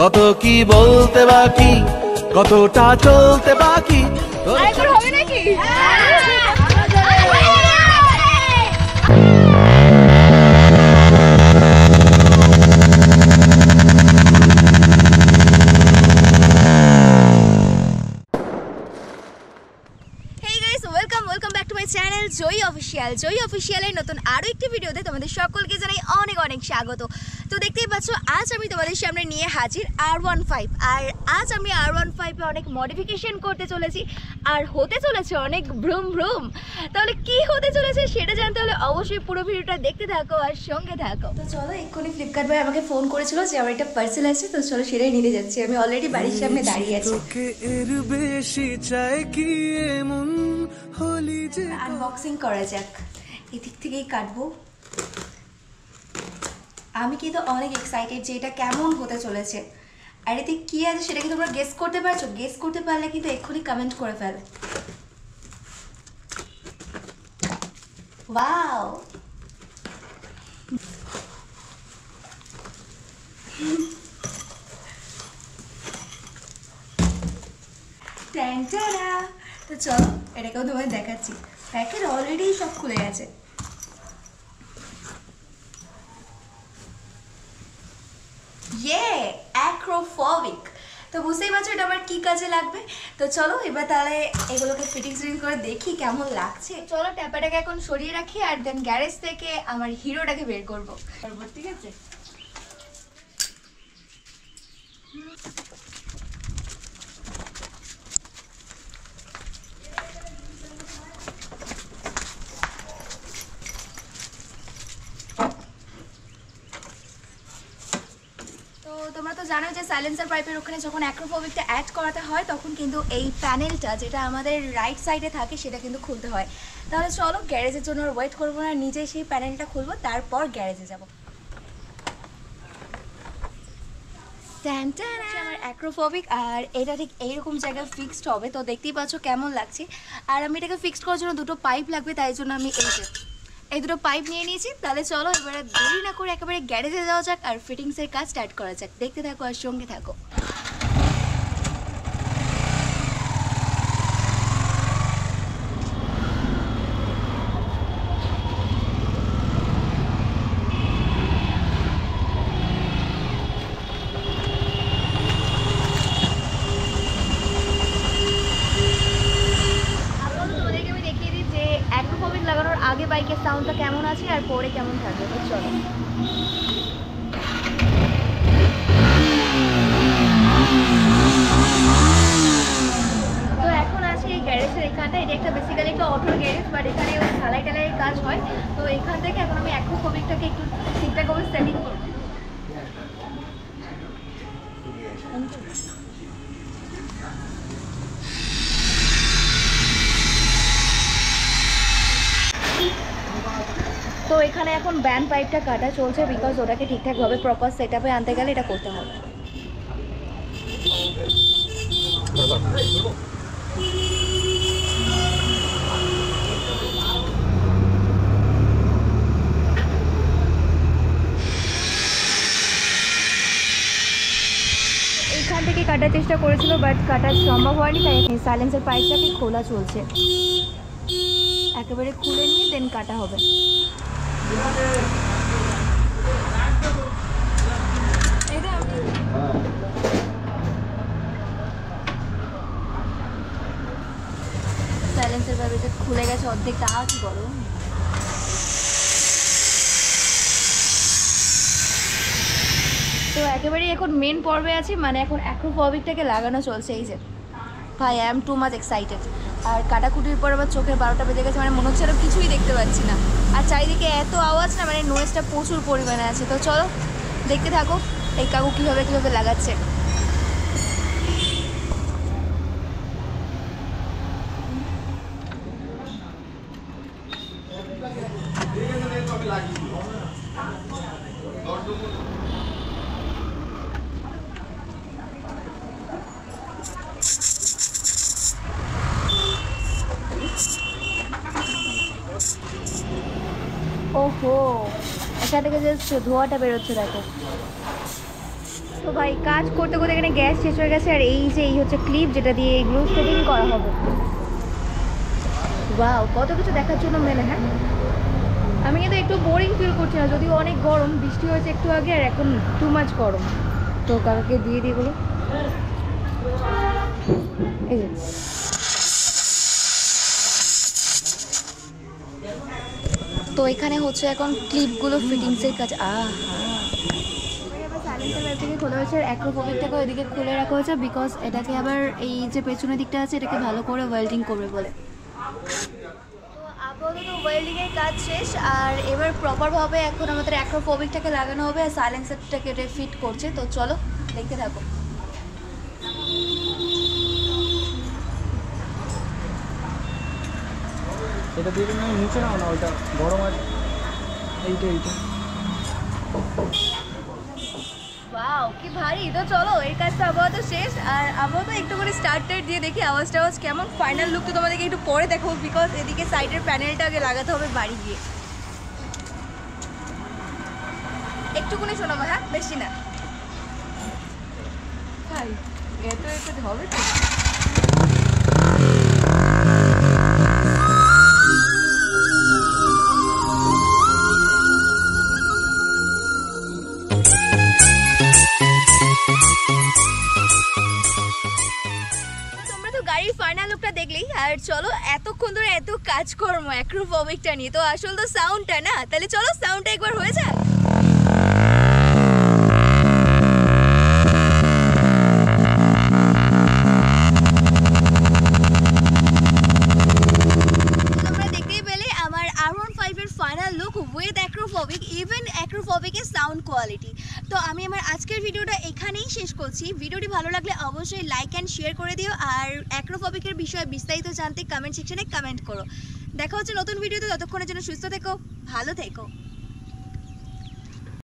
কত কি বলতে বাকি কতটা চলতে বাকি আরেকবার হবে নাকি चैनल जय ऑफिशियल जय ऑफिशियल नतून आरो एक भिडियोते तुम्हारे सकल के जानाई अनेक अनेक स्वागत। तो देखते ही पाच्छ आज आमी तुम्हारे सामने निये हाजिर R15 और आज आमी R15 अनेक मडिफिकेशन करते चलेছি और होते चलेছে अनेक भ्रूम भ्रूम। তাহলে কি হতে চলেছে সেটা জানতে হলে অবশ্যই পুরো ভিডিওটা দেখতে থাকো আর সঙ্গে থাকো। তো চলো এক্ষুনি ফ্লিপকার্ট ভাই আমাকে ফোন করেছিল যে আমার একটা পার্সেল আছে, তো চলো সেটাই নিতে যাচ্ছি। আমি অলরেডি বাড়ির সামনে দাঁড়িয়ে আছি। আনবক্সিং করা যাক, এদিক থেকেই কাটবো। আমি কিন্তু অনেক এক্সাইটেড যে এটা কেমন হতে চলেছে আর এতে কি আছে সেটা কি তোমরা গেস করতে পারছো? গেস করতে পারলে কিন্তু এক্ষুনি কমেন্ট করে ফেল। ওয়াও, ট্যাং টারা। তো চলো এটাকেও তোমায় দেখাচ্ছি, প্যাকেট অলরেডি সব খুলে গেছে। ইয়ে অ্যাক্রোফোবিক, তো বুঝতেই পারছো এটা আমার কী কাজে লাগবে। তো চলো এবার তাহলে এগুলোকে ফিটিংস রিং করে দেখি কেমন লাগছে। চলো ট্যাপাটাকে এখন সরিয়ে রাখি আর দেন গ্যারেজ থেকে আমার হিরোটাকে বের করবো। ঠিক আছে, জানো যে সাইলেন্সার পাইপের ওখানে যখন অ্যাক্রোফোবিকটা অ্যাড করাতে হয় তখন কিন্তু এই প্যানেলটা যেটা আমাদের রাইট সাইডে থাকে সেটা কিন্তু খুলতে হয়। তাহলে চলো গ্যারেজের জন্য ওয়েট করবো না, নিজে সেই প্যানেলটা খুলবো, তারপর গ্যারেজে যাবো। আমার অ্যাক্রোফোবিক আর এটা ঠিক এইরকম জায়গায় ফিক্সড হবে। তো দেখতেই পাচ্ছ কেমন লাগছে। আর আমি এটাকে ফিক্সড করার জন্য দুটো পাইপ লাগবে, তাই জন্য আমি এই দুটো পাইপ নিয়ে নিয়েছি। তাহলে চলো এবারে দেরি না করে একেবারে গ্যারেজে যাওয়া যাক আর ফিটিংসের কাজ স্টার্ট করা যাক। দেখতে থাকো আর সঙ্গে থাকো। आगे बाइक साउंड कैमन आर पर कैमन थको। तो चलो এখানে এখন ব্যান পাইপটা কাটা চলছে, বিকজ ওটাকে ঠিকঠাকভাবে প্রপার সেট আপে আনতে গেলে এটা করতে হবে। এইখান থেকে কাটার চেষ্টা করেছিল বাট কাটা সম্ভব হয়নি, তাই সাইলেন্সের পাইপটাকে খোলা চলছে। একেবারে খুলে নিয়ে দেন কাটা হবে। সাইলেন্সের ব্যাপারে খুলে গেছে অর্ধেক, তা কি বলো? তো একেবারেই এখন মেন পর্বে আছি, মানে এখন অ্যাক্রোফোবিকটাকে লাগানো চলছে। এই যে ভাই, I am too much excited. আর কাটাকুটির পর আবার চোখের 12টা বেজে গেছে, মানে মনে হচ্ছে আরও কিছুই দেখতে পাচ্ছি না। আর চারিদিকে এত আওয়াজ না, মানে নয়েজটা প্রচুর পরিমাণে আছে। তো চলো দেখতে থাকো এই কাকু কীভাবে কীভাবে লাগাচ্ছে। ওহো, এখান থেকে যে ধোঁয়াটা বেরোচ্ছে দেখো। तो भाई काज करते करते এখানে গ্যাস শেষ হয়ে গেছে আর এই যে এই হচ্ছে ক্লিপ যেটা দিয়ে এই গ্লু স্টিকিং করা হবে। ওয়াও কত কিছু দেখার জন্য মেলে। হ্যাঁ আমি কিন্তু একটু বোরিং ফিল করছি না, যদিও অনেক গরম, বৃষ্টি হয়েছে একটু আগে আর এখন টু মাচ গরম। তো কালকে দিয়ে দিগুলো এই যে তো এখানে হচ্ছে এখন ক্লিপগুলো ফিটিংসের কাজ। আহা থেকে খোলা হয়েছে আর অ্যাক্রোপোভিক থেকে ওইদিকে খুলে রাখা হয়েছে বিকজ এটাকে আবার এই যে পেছনের দিকটা আছে এটাকে ভালো করে ওয়েল্ডিং করবে বলে। তো আপাতত ওয়েল্ডিংয়ের কাজ শেষ আর এবার প্রপারভাবে এখন আমাদের অ্যাক্রোপোভিকটাকে লাগানো হবে আর সাইলেন্সারটাকে এটা ফিট করছে। তো চলো দেখতে থাকো। এটা দিয়ে আমি মুছে নাও না, ওটা গরম আছে এইটা এইটা। वाओ की भारी। तो चलो ये काज आबादत शेष और आबादत एकटू करे स्टार्टर दिए देखी आवाज टावाज केमन फाइनल लुक। तो तुम्हादेरके एकटू परे देखो बिकज एदिके साइडेर पैनलटा आगे लागाते होबे बाड़ी गिए एकटूखुनि शोनाबो। हाँ बेशी ना भाई एतो एतो होबे तो चलो এতক্ষণ ধরে এত কাজকর্ম অ্যাক্রোপোভিকটা নিয়ে তো আসল তো সাউন্ডটা না, তাহলে চলো সাউন্ডটা একবার হয়ে যায়। তোমরা দেখতেই পেলে আমার R15 এর final look with Akrapovic even অ্যাক্রোপোভিকের সাউন্ড কোয়ালিটি। তো আমি আমার আজকের ভিডিওটা এখানেই শেষ করছি। ভিডিওটি ভালো লাগলে অবশ্যই লাইক অ্যান্ড শেয়ার করে দিও আর অ্যাক্রোপোভিকের বিষয়ে বিস্তারিত জানতে কমেন্ট সেকশনে কমেন্ট করো। দেখা হচ্ছে নতুন ভিডিওতে, ততক্ষণের জন্য সুস্থ থেকো, ভালো থেকো।